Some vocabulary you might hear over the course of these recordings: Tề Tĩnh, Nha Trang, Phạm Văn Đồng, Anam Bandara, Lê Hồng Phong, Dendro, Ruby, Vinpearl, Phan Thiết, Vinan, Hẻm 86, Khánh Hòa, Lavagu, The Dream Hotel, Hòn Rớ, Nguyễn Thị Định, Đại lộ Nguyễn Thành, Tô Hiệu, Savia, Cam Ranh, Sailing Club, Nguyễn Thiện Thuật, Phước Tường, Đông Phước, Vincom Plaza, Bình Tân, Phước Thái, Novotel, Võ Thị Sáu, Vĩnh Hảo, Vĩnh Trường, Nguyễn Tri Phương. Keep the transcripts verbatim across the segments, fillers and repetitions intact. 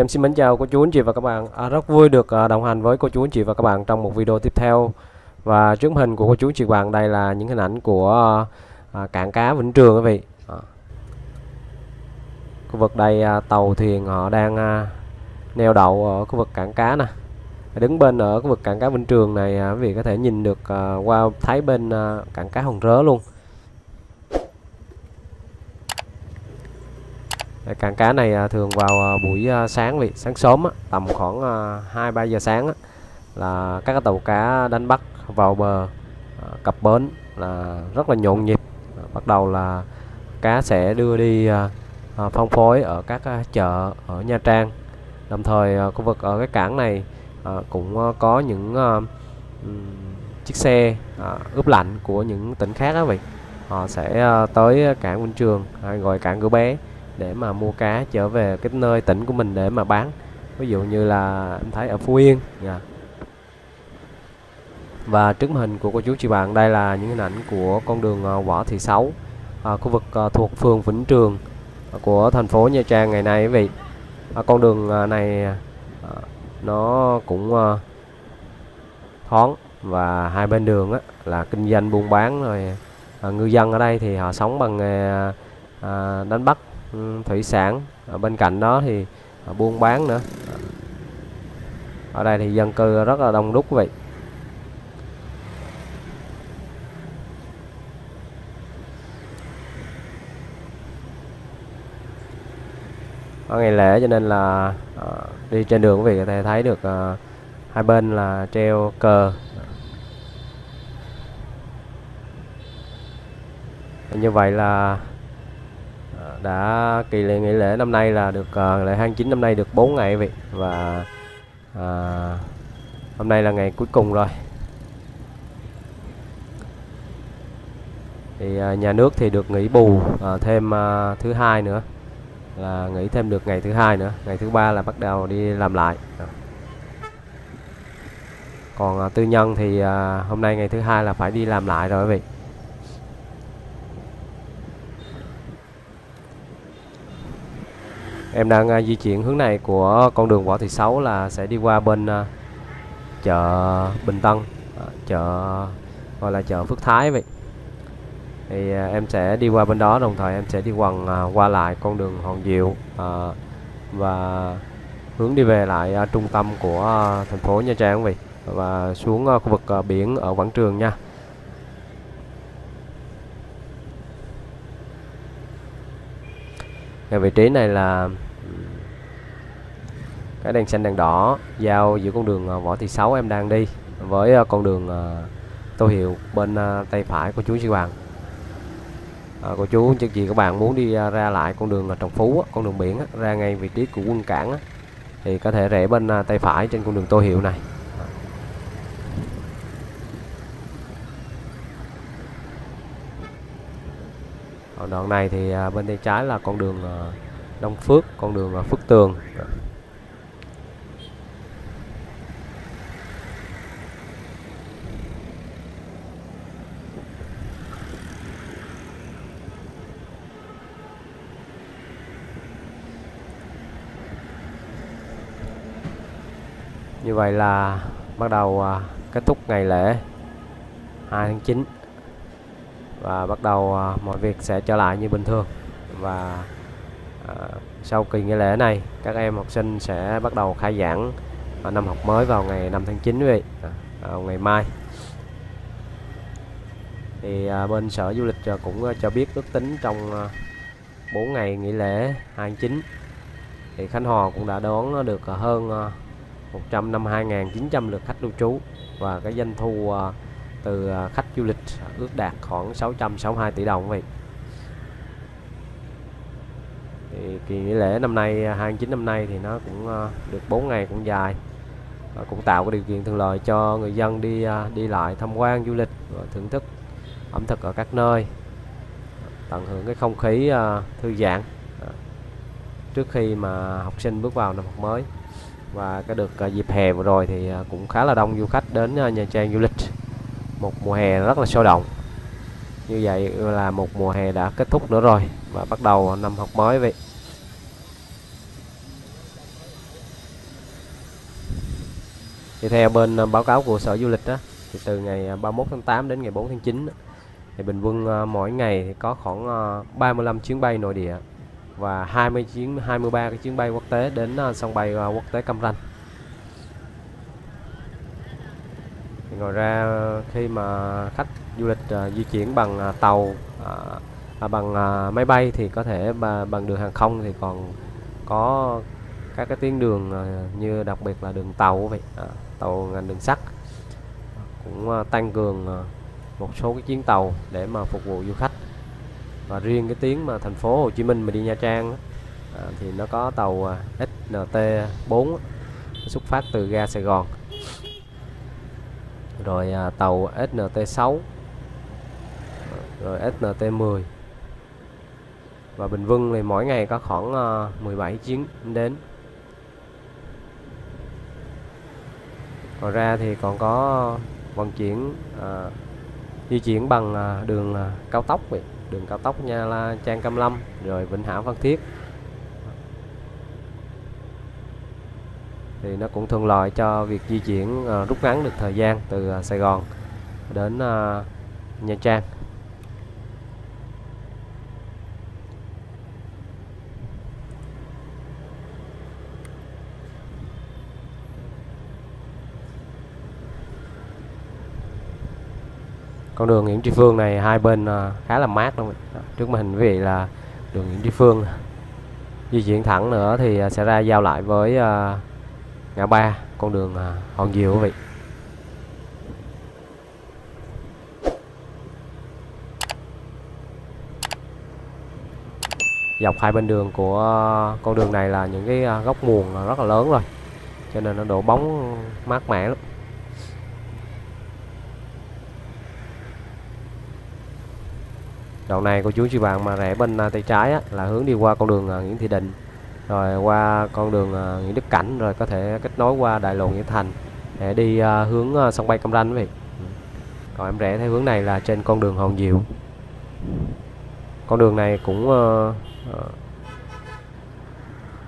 Em xin mến chào cô chú anh chị và các bạn. À, rất vui được đồng hành với cô chú anh chị và các bạn trong một video tiếp theo. Và trước hình của cô chú anh chị bạn đây là những hình ảnh của à, cảng cá Vĩnh Trường quý vị. À, khu vực đây à, tàu thuyền họ đang à, neo đậu ở khu vực cảng cá nè. Đứng bên ở khu vực cảng cá Vĩnh Trường này à, quý vị có thể nhìn được à, qua thấy bên à, cảng cá Hòn Rớ luôn. Cảng cá này thường vào buổi sáng vị sáng sớm á, tầm khoảng hai ba giờ sáng á, là các tàu cá đánh bắt vào bờ cập bến là rất là nhộn nhịp. Bắt đầu là cá sẽ đưa đi phân phối ở các chợ ở Nha Trang. Đồng thời khu vực ở cái cảng này cũng có những chiếc xe ướp lạnh của những tỉnh khác á vị. Họ sẽ tới cảng Vĩnh Trường hay gọi cảng Cửa Bé để mà mua cá trở về cái nơi tỉnh của mình để mà bán. Ví dụ như là em thấy ở Phú Yên. Yeah. Và trước màn hình của cô chú chị bạn đây là những hình ảnh của con đường Võ Thị Sáu, à, khu vực à, thuộc phường Vĩnh Trường à, của thành phố Nha Trang ngày nay quý vị. À, con đường này à, nó cũng à, thoáng và hai bên đường á, là kinh doanh buôn bán rồi. À, ngư dân ở đây thì họ sống bằng nghề à, đánh bắt thủy sản, ở bên cạnh đó thì buôn bán nữa. Ở đây thì dân cư rất là đông đúc quý vị. Ở ngày lễ cho nên là đi trên đường quý vị có thể thấy được hai bên là treo cờ. Như vậy là đã kỳ lễ nghỉ lễ năm nay là được uh, lễ hai mươi chín năm nay được bốn ngày vậy, và uh, hôm nay là ngày cuối cùng rồi. Thì uh, nhà nước thì được nghỉ bù uh, thêm uh, thứ hai nữa, là nghỉ thêm được ngày thứ hai nữa, ngày thứ ba là bắt đầu đi làm lại. Còn uh, tư nhân thì uh, hôm nay ngày thứ hai là phải đi làm lại rồi vậy. Em đang uh, di chuyển hướng này của con đường Võ Thị Sáu là sẽ đi qua bên uh, chợ Bình Tân, uh, chợ gọi là chợ Phước Thái vậy. Thì uh, em sẽ đi qua bên đó, đồng thời em sẽ đi quần uh, qua lại con đường Hòn Diệu uh, và hướng đi về lại uh, trung tâm của uh, thành phố Nha Trang vậy, và xuống uh, khu vực uh, biển ở Quảng Trường nha. Cái vị trí này là cái đèn xanh đèn đỏ giao giữa con đường Võ Thị Sáu em đang đi với con đường Tô Hiệu bên tay phải của chú chị bạn. À, cô chú chị chị các bạn muốn đi ra lại con đường Trần Phú, con đường biển ra ngay vị trí của quân cảng thì có thể rẽ bên tay phải trên con đường Tô Hiệu này. Đoạn này thì bên tay trái là con đường Đông Phước, con đường Phước Tường. Như vậy là bắt đầu kết thúc ngày lễ hai tháng chín. Và bắt đầu à, mọi việc sẽ trở lại như bình thường. Và à, sau kỳ nghỉ lễ này các em học sinh sẽ bắt đầu khai giảng à, năm học mới vào ngày năm tháng chín vậy, à, vào ngày mai. Thì à, bên sở du lịch cũng à, cho biết ước tính trong à, bốn ngày nghỉ lễ hai tháng chín thì Khánh Hòa cũng đã đón được à, hơn à, một trăm năm mươi hai nghìn chín trăm lượt khách lưu trú, và cái doanh thu à, từ khách du lịch ước đạt khoảng sáu trăm sáu mươi hai tỷ đồng vậy. Thì kỳ nghỉ lễ năm nay hai tháng chín năm nay thì nó cũng được bốn ngày cũng dài, cũng tạo cái điều kiện thuận lợi cho người dân đi đi lại tham quan du lịch và thưởng thức ẩm thực ở các nơi, tận hưởng cái không khí thư giãn trước khi mà học sinh bước vào năm học mới. Và cái được dịp hè vừa rồi thì cũng khá là đông du khách đến Nha Trang du lịch, một mùa hè rất là sôi động. Như vậy là một mùa hè đã kết thúc nữa rồi, và bắt đầu năm học mới vậy. Thì theo bên báo cáo của Sở Du lịch á, thì từ ngày ba mươi mốt tháng tám đến ngày bốn tháng chín thì bình quân mỗi ngày thì có khoảng ba mươi lăm chuyến bay nội địa và hai mươi chuyến hai mươi ba cái chuyến bay quốc tế đến sân bay quốc tế Cam Ranh. Thì ngoài ra khi mà khách du lịch uh, di chuyển bằng uh, tàu, uh, à, bằng uh, máy bay thì có thể bà, bằng đường hàng không, thì còn có các cái tuyến đường uh, như đặc biệt là đường tàu vậy, uh, tàu ngành đường sắt cũng uh, tăng cường uh, một số cái chuyến tàu để mà phục vụ du khách. Và riêng cái tuyến mà thành phố Hồ Chí Minh mà đi Nha Trang uh, thì nó có tàu uh, ích en tê bốn xuất phát từ ga Sài Gòn, rồi à, tàu ét en tê sáu, rồi ét en tê mười. Và bình quân thì mỗi ngày có khoảng à, mười bảy chuyến đến. Ngoài ra thì còn có vận chuyển à, di chuyển bằng à, đường à, cao tốc, đường cao tốc Nha Trang Cam Lâm, rồi Vĩnh Hảo Phan Thiết. Thì nó cũng thuận lợi cho việc di chuyển, uh, rút ngắn được thời gian từ uh, Sài Gòn đến uh, Nha Trang. Con đường Nguyễn Tri Phương này hai bên uh, khá là mát luôn. Trước màn hình quý vị là đường Nguyễn Tri Phương. Di chuyển thẳng nữa thì uh, sẽ ra giao lại với uh, ngã ba con đường Hòn Diệu quý vị. Dọc hai bên đường của con đường này là những cái góc muồn rất là lớn rồi, cho nên nó đổ bóng mát mẻ lắm. Đoạn này cô chú chị bạn mà rẽ bên tay trái á, là hướng đi qua con đường Nguyễn Thị Định, rồi qua con đường uh, Nguyễn Đức Cảnh, rồi có thể kết nối qua đại lộ Nguyễn Thành để đi uh, hướng uh, sân bay Cam Ranh quý vị. Còn em rẽ theo hướng này là trên con đường Hồng Diệu. Con đường này cũng uh, uh,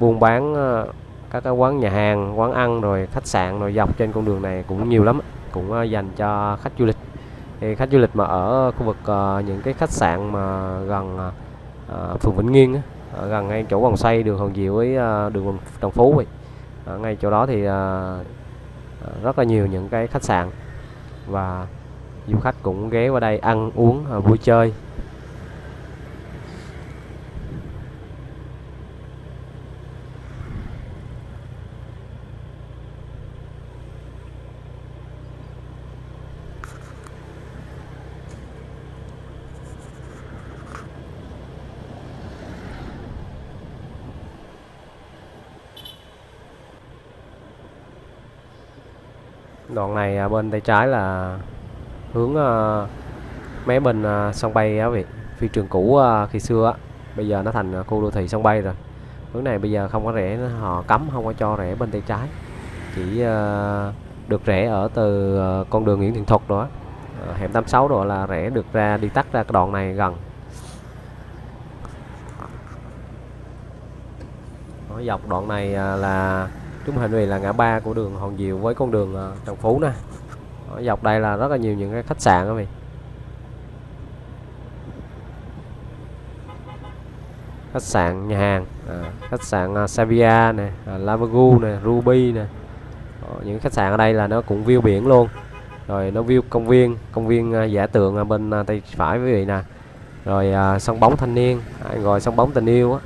buôn bán uh, các cái quán nhà hàng, quán ăn, rồi khách sạn, rồi dọc trên con đường này cũng nhiều lắm, cũng uh, dành cho khách du lịch. Thì khách du lịch mà ở khu vực uh, những cái khách sạn mà gần uh, phường Vĩnh Nghiên á, ở gần ngay chỗ vòng xoay đường Hồng Diệu với đường Trần Phú vậy. Ở ngay chỗ đó thì rất là nhiều những cái khách sạn và du khách cũng ghé qua đây ăn uống vui chơi. Đoạn này bên tay trái là hướng uh, mé bên uh, sân bay á vị, phi trường cũ uh, khi xưa á, bây giờ nó thành khu đô thị sân bay rồi. Hướng này bây giờ không có rẽ, họ cấm không có cho rẽ bên tay trái, chỉ uh, được rẽ ở từ uh, con đường Nguyễn Thiện Thuật đó, uh, hẻm tám mươi sáu đó là rẽ được ra, đi tắt ra cái đoạn này gần. Ở dọc đoạn này uh, là chúng hình này là ngã ba của đường Hòn Diệu với con đường Trần Phú nè. Ở dọc đây là rất là nhiều những cái khách sạn đó mình. Khách sạn nhà hàng, à, khách sạn Savia nè, à, Lavagu nè, Ruby nè. Ở những khách sạn ở đây là nó cũng view biển luôn. Rồi nó view công viên, công viên giả tượng bên tay phải quý vị nè. Rồi à, sân bóng thanh niên, à, rồi sân bóng tình yêu á.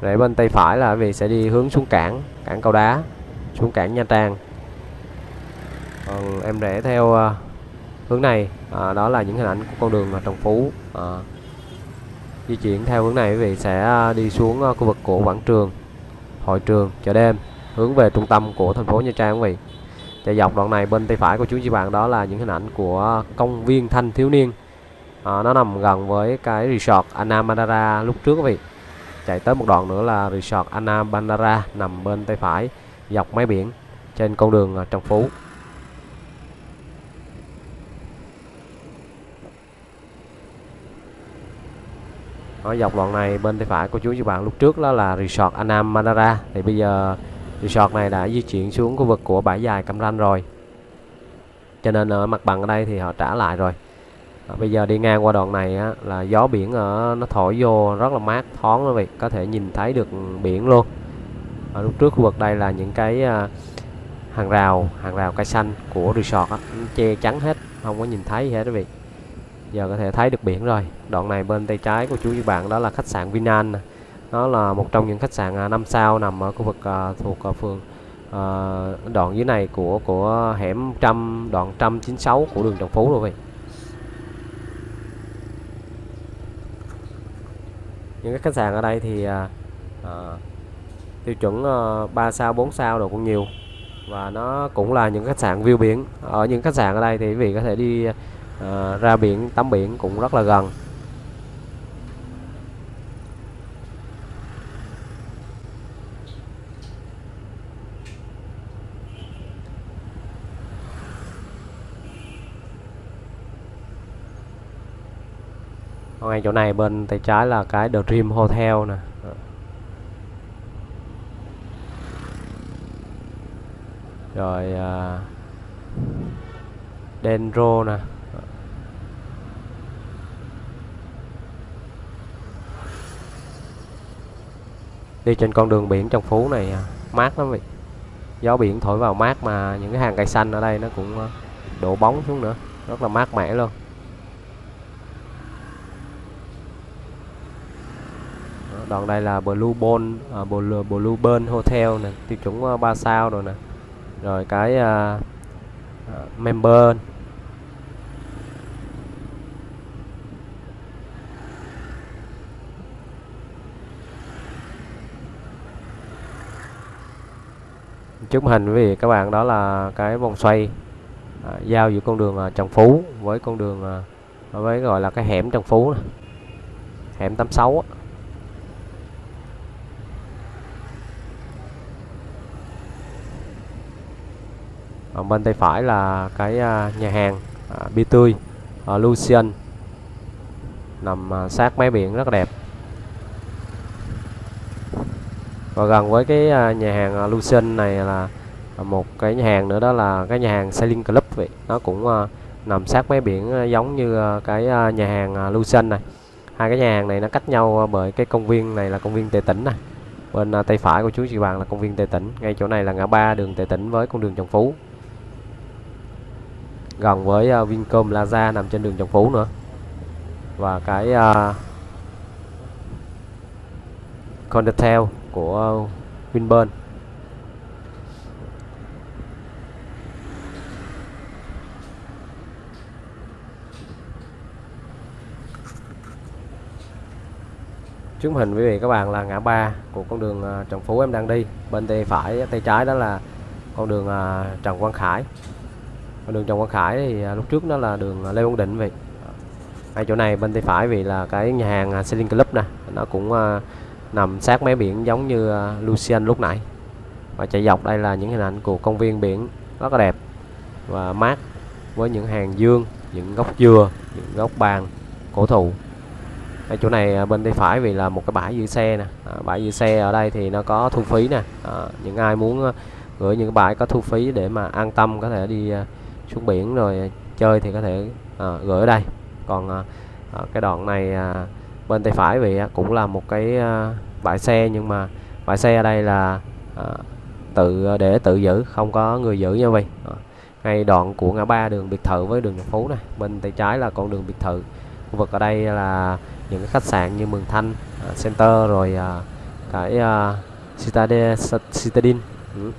Rẽ bên tay phải là vì sẽ đi hướng xuống cảng, cảng Cầu Đá, xuống cảng Nha Trang. Còn em rẽ theo uh, hướng này, à, đó là những hình ảnh của con đường Trần Phú. À, di chuyển theo hướng này quý vị sẽ đi xuống uh, khu vực của Quảng Trường, Hội Trường, chợ đêm, hướng về trung tâm của thành phố Nha Trang quý vị. Chạy dọc đoạn này bên tay phải của chú chị bạn đó là những hình ảnh của công viên thanh thiếu niên. À, nó nằm gần với cái resort Anam Bandara lúc trước quý vị. Chạy tới một đoạn nữa là resort Anam Bandara nằm bên tay phải dọc máy biển trên con đường Trần Phú. Ở dọc đoạn này bên tay phải của chú các bạn lúc trước đó là resort Anam Bandara, thì bây giờ Resort này đã di chuyển xuống khu vực của bãi dài Cam Ranh rồi, cho nên ở mặt bằng ở đây thì họ trả lại rồi. À, bây giờ đi ngang qua đoạn này á, là gió biển ở nó thổi vô rất là mát thoáng quý vị, có thể nhìn thấy được biển luôn. Ở lúc trước khu vực đây là những cái à, hàng rào hàng rào cây xanh của resort á, che chắn hết, không có nhìn thấy gì hết quý vị. Giờ có thể thấy được biển rồi. Đoạn này bên tay trái của chú với bạn đó là khách sạn Vinan, nó là một trong những khách sạn năm sao nằm ở khu vực à, thuộc à, phường à, đoạn dưới này của của hẻm trăm đoạn một trăm chín mươi sáu của đường Trần Phú rồi quý vị. Những cái khách sạn ở đây thì à, à, tiêu chuẩn à, ba sao bốn sao đồ cũng nhiều, và nó cũng là những khách sạn view biển. Ở những khách sạn ở đây thì quý vị có thể đi à, ra biển tắm biển cũng rất là gần. Ngay chỗ này bên tay trái là cái The Dream Hotel nè. Rồi uh, Dendro nè. Đi trên con đường biển trong phố này mát lắm vậy. Gió biển thổi vào mát, mà những cái hàng cây xanh ở đây nó cũng đổ bóng xuống nữa, rất là mát mẻ luôn. Đoạn đây là Blue Bone, à, Blue, Blue Bone Hotel nè, tiêu chuẩn ba sao rồi nè. Rồi cái uh, uh, member. Trước hình quý vị các bạn đó là cái vòng xoay à, giao giữa con đường à, Trần Phú với con đường à, với gọi là cái hẻm Trần Phú này. Hẻm tám mươi sáu á. Bên tay phải là cái nhà hàng à, bia tươi à, Lucian, nằm à, sát mé biển rất đẹp. Và gần với cái à, nhà hàng à, Lucian này là một cái nhà hàng nữa, đó là cái nhà hàng Sailing Club vậy. Nó cũng à, nằm sát mé biển à, giống như à, cái à, nhà hàng à, Lucian này. Hai cái nhà hàng này nó cách nhau à, bởi cái công viên này là công viên Tề Tĩnh này. Bên à, tay phải của chú chị bạn là công viên Tề Tĩnh. Ngay chỗ này là ngã ba đường Tề Tĩnh với con đường Trần Phú, gần với uh, Vincom Plaza nằm trên đường Trần Phú nữa. Và cái uh, Condotel của uh, Vinpearl. Trước hình quý vị các bạn là ngã ba của con đường uh, Trần Phú em đang đi. Bên tay phải tay trái đó là con đường uh, Trần Quang Khải. Đường Trần Quang Khải thì lúc trước nó là đường Lê Văn Định vậy. Ngay chỗ này bên tay phải vì là cái nhà hàng Sailing Club nè, nó cũng uh, nằm sát mé biển giống như uh, Lucian lúc nãy. Và chạy dọc đây là những hình ảnh của công viên biển rất là đẹp và mát, với những hàng dương, những gốc dừa, những gốc bàn cổ thụ. Ở chỗ này bên tay phải vì là một cái bãi giữ xe nè. À, bãi giữ xe ở đây thì nó có thu phí nè. À, những ai muốn gửi những cái bãi có thu phí để mà an tâm có thể đi uh, xuống biển rồi chơi thì có thể à, gửi ở đây. Còn à, cái đoạn này à, bên tay phải vì cũng là một cái à, bãi xe, nhưng mà bãi xe ở đây là à, tự để tự giữ, không có người giữ nha vậy. À, ngay đoạn của ngã ba đường biệt thự với đường Trần Phú này, bên tay trái là con đường biệt thự. Khu vực ở đây là những cái khách sạn như Mường Thanh à, Center, rồi à, cái à, Citadine. ừ.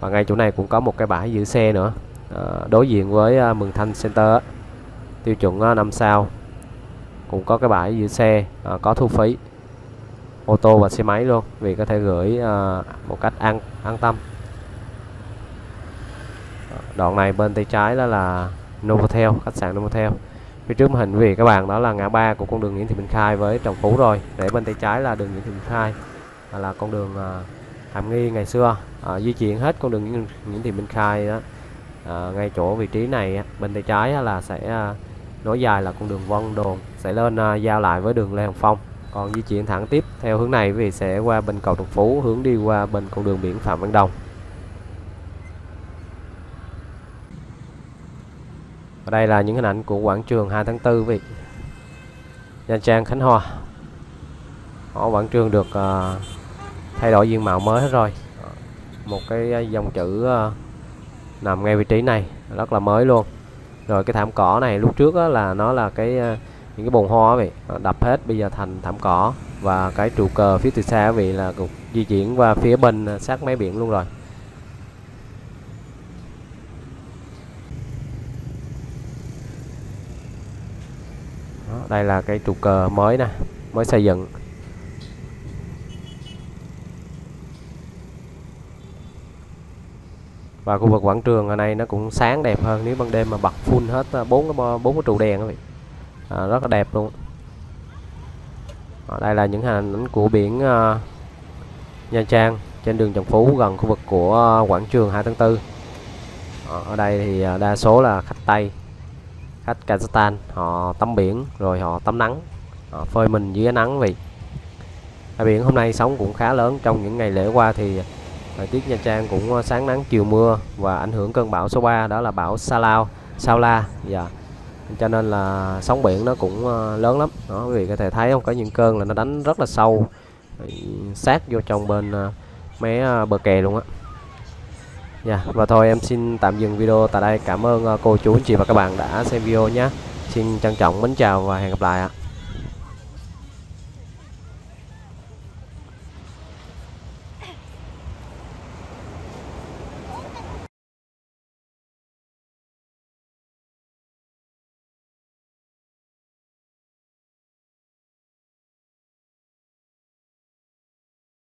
Và ngay chỗ này cũng có một cái bãi giữ xe nữa, à, đối diện với à, Mường Thanh Center á, tiêu chuẩn à, năm sao. Cũng có cái bãi giữ xe, à, có thu phí ô tô và xe máy luôn, vì có thể gửi à, một cách an, an tâm. Đoạn này bên tay trái đó là Novotel, khách sạn Novotel. Phía trước màn hình vì các bạn đó là ngã ba của con đường Nguyễn Thị Minh Khai với Trần Phú rồi. Để bên tay trái là đường Nguyễn Thị Minh Khai, à, là con đường à, Hàm Nghi ngày xưa. À, di chuyển hết con đường Nguyễn Thị Minh Khai đó. À, ngay chỗ vị trí này bên tay trái là sẽ nối dài là con đường Vân Đồn, sẽ lên à, giao lại với đường Lê Hồng Phong. Còn di chuyển thẳng tiếp theo hướng này vì sẽ qua bên cầu Trần Phú, hướng đi qua bên con đường biển Phạm Văn Đồng. Và đây là những hình ảnh của quảng trường hai tháng tư vị Nha Trang, Khánh Hòa. Ở quảng trường được uh, thay đổi diện mạo mới hết rồi. Một cái dòng chữ uh, nằm ngay vị trí này rất là mới luôn. Rồi cái thảm cỏ này lúc trước á, là nó là cái uh, những cái bồn hoa vậy, đập hết bây giờ thành thảm cỏ. Và cái trụ cờ phía từ xa vị là cục di chuyển qua phía bên sát máy biển luôn rồi. Đó, đây là cái trụ cờ mới nè, mới xây dựng. Và khu vực quảng trường ở đây nó cũng sáng đẹp hơn, nếu ban đêm mà bật full hết bốn cái bốn cái trụ đèn vậy. À, rất là đẹp luôn. Ở đây là những hình ảnh của biển uh, Nha Trang trên đường Trần Phú gần khu vực của uh, quảng trường hai tháng tư. Ở đây thì uh, đa số là khách Tây, khách Kazakhstan, họ tắm biển rồi họ tắm nắng, họ phơi mình dưới ánh nắng vậy. Ở biển hôm nay sóng cũng khá lớn. Trong những ngày lễ qua thì thời tiết Nha Trang cũng sáng nắng chiều mưa và ảnh hưởng cơn bão số ba, đó là bão Sa Lao, Sao La. Dạ. Cho nên là sóng biển nó cũng lớn lắm. Đó, quý vị có thể thấy không, có những cơn là nó đánh rất là sâu, sát vô trong bên mấy bờ kè luôn á. Dạ, và thôi em xin tạm dừng video tại đây. Cảm ơn cô chú anh chị và các bạn đã xem video nhé. Xin trân trọng mến chào và hẹn gặp lại ạ.